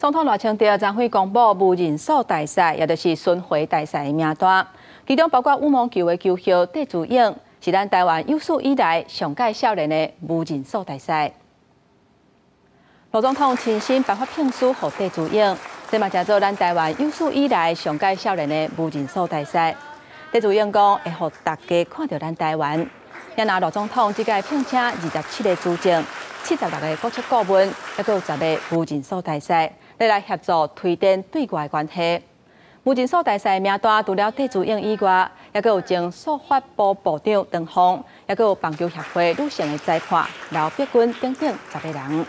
总统赖清德昨昏公布无人数大赛，也就是巡迴大赛的名单，其中包括羽毛球的球后戴祖颖，是咱台湾有史以来上届少年的无人数大赛。罗总统亲身颁发聘书给戴祖颖，这嘛叫做咱台湾有史以来上届少年的无人数大赛。戴祖颖讲会让大家看到咱台湾。 也拿罗总统即届聘请27个主政、76个国策顾问，还有10个无人数大赛，来协助推展对外关系。无人数大赛名单除了戴祖颖以外，还有前数法部部长唐凤，还有棒球协会女性的裁判刘碧君等等10个人。